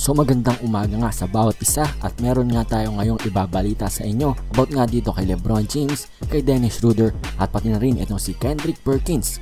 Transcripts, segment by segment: So magandang umaga nga sa bawat isa at meron nga tayo ngayong ibabalita sa inyo about nga dito kay LeBron James, kay Dennis Schroder at pati na rin itong si Kendrick Perkins.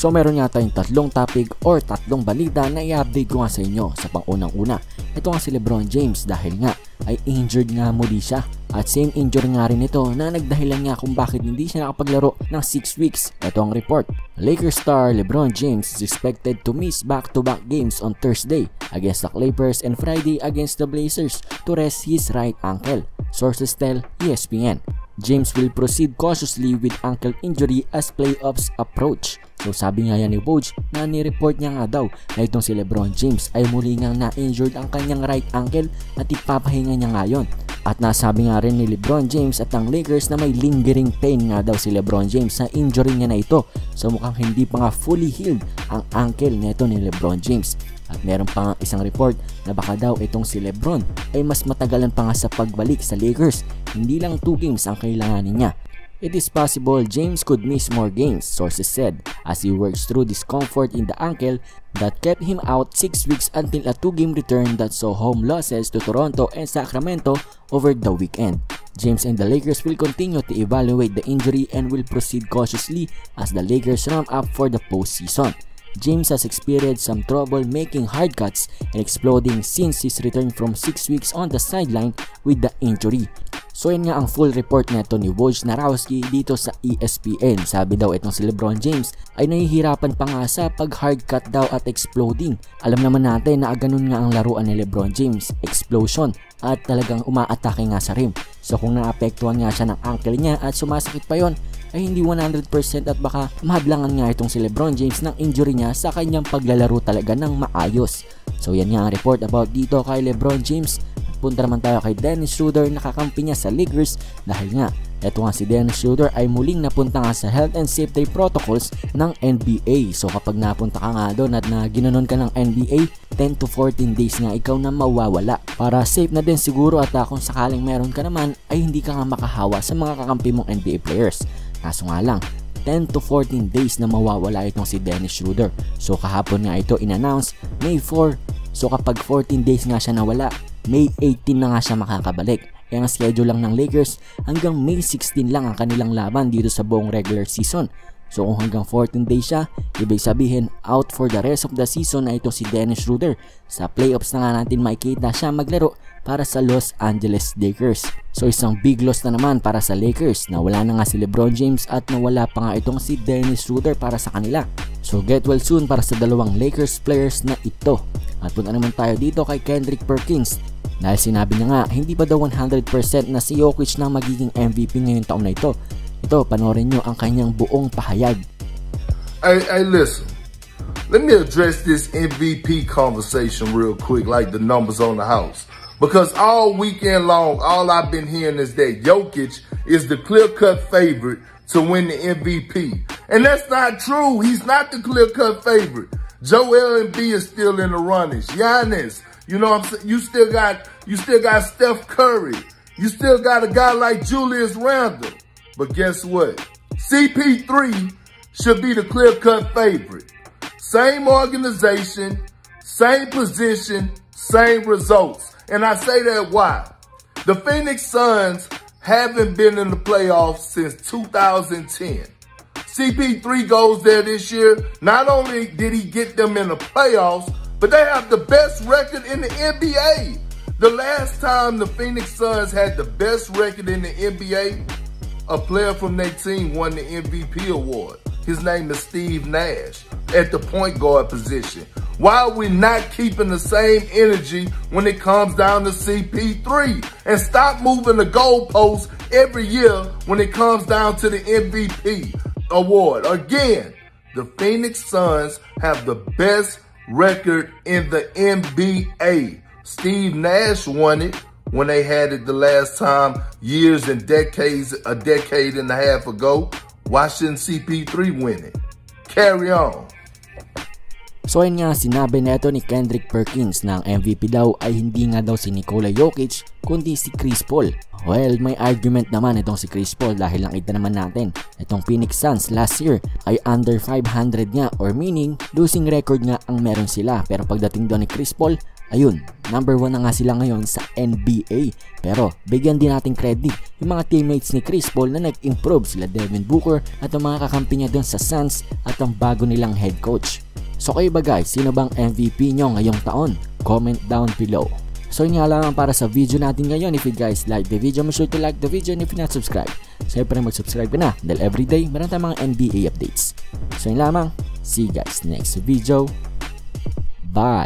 So meron nga tayong tatlong topic or tatlong balita na i-update ko nga sa inyo. Sa pang-unang-una, ito nga si LeBron James dahil nga ay injured nga muli siya. At same injury nga rin ito na nagdahilan nga kung bakit hindi siya nakapaglaro ng 6 weeks. Ito ang report. Lakers star LeBron James is expected to miss back-to-back games on Thursday against the Clippers and Friday against the Blazers to rest his right ankle. Sources tell ESPN. James will proceed cautiously with ankle injury as playoffs approach. So sabi nga yan ni Woj na ni-report niya nga daw na itong si LeBron James ay muli nga na-injured ang kanyang right ankle at ipapahinga niya ngayon. At nasabi nga rin ni LeBron James at ang Lakers na may lingering pain nga daw si LeBron James sa injury niya na ito. So mukhang hindi pa nga fully healed ang ankle nito ni LeBron James. At meron pa nga isang report na baka daw itong si LeBron ay mas matagalan pa nga sa pagbalik sa Lakers. Hindi lang 2 games ang kailanganin niya. It is possible James could miss more games, sources said, as he works through discomfort in the ankle that kept him out 6 weeks until a 2-game return that saw home losses to Toronto and Sacramento over the weekend. James and the Lakers will continue to evaluate the injury and will proceed cautiously as the Lakers ramp up for the postseason. James has experienced some trouble making hard cuts and exploding since his return from 6 weeks on the sideline with the injury. So yun nga ang full report na ito ni Wojnarowski dito sa ESPN. Sabi daw itong si LeBron James ay nahihirapan pa nga sa pag hard cut daw at exploding. Alam naman natin na ganun nga ang laruan ni LeBron James, explosion at talagang umaatake nga sa rim. So kung naapektuhan nga siya ng ankle niya at sumasakit pa yon ay hindi 100% at baka mahadlangan nga itong si LeBron James ng injury niya sa kanyang paglalaro talaga ng maayos. So yan nga ang report about dito kay LeBron James. Punta naman tayo kay Dennis Schroder, nakakampi niya sa Lakers dahil nga eto nga si Dennis Schroder ay muling napunta nga sa health and safety protocols ng NBA. So kapag napunta ka nga doon at na ginanon ka ng NBA, 10 to 14 days nga ikaw na mawawala. Para safe na din siguro at kung sakaling meron ka naman ay hindi ka nga makahawa sa mga kakampi mong NBA players. Kaso nga lang, 10 to 14 days na mawawala itong si Dennis Schroder. So kahapon nga ito in-announce May 4. So kapag 14 days nga siya nawala, May 18 na nga siya makakabalik. Kaya ang schedule lang ng Lakers hanggang May 16 lang ang kanilang laban dito sa buong regular season. So kung hanggang 14 days siya, ibig sabihin out for the rest of the season na ito si Dennis Schroder. Sa playoffs na nga natin makikita siya maglaro para sa Los Angeles Lakers. So isang big loss na naman para sa Lakers. Nawala na nga si LeBron James at nawala pa nga itong si Dennis Schroder para sa kanila. So get well soon para sa dalawang Lakers players na ito. At punta naman tayo dito kay Kendrick Perkins. Dahil sinabi niya nga, hindi pa daw 100% na si Jokic na magiging MVP ngayong taon na ito. Ito, panoorin nyo ang kanyang buong pahayag. Hey, listen. Let me address this MVP conversation real quick like the numbers on the house. Because all weekend long, all I've been hearing is that Jokic is the clear-cut favorite to win the MVP. And that's not true. He's not the clear-cut favorite. Joel Embiid is still in the running. Giannis. You know what I'm saying? You still got Steph Curry. You still got a guy like Julius Randle. But guess what? CP3 should be the clear-cut favorite. Same organization, same position, same results. And I say that why? The Phoenix Suns haven't been in the playoffs since 2010. CP3 goes there this year. Not only did he get them in the playoffs, but they have the best record in the NBA. The last time the Phoenix Suns had the best record in the NBA, a player from their team won the MVP award. His name is Steve Nash at the point guard position. Why are we not keeping the same energy when it comes down to CP3? And stop moving the goalposts every year when it comes down to the MVP award. Again, the Phoenix Suns have the best record in the NBA. Steve Nash won it when they had it the last time years and decades, a decade and a half ago. Why shouldn't CP3 win it? Carry on. So yun nga, sinabi na ito ni Kendrick Perkins na ang MVP daw ay hindi nga daw si Nikola Jokic kundi si Chris Paul. Well, may argument naman itong si Chris Paul dahil nakita naman natin itong Phoenix Suns last year ay under 500 nga or meaning losing record nga ang meron sila. Pero pagdating doon ni Chris Paul, ayun, #1 na nga sila ngayon sa NBA. Pero bigyan din natin credit yung mga teammates ni Chris Paul na nag-improve, sila Devin Booker at ang mga kakampi niya doon sa Suns at ang bago nilang head coach. So kayo ba guys, sino bang MVP nyo ngayong taon? Comment down below. So yun nga lang para sa video natin ngayon. If you guys like the video, make sure to like the video, and if you're not subscribed, siyempre mag-subscribe ka na dahil everyday meron tayong mga NBA updates. So yun lamang, see you guys next video. Bye!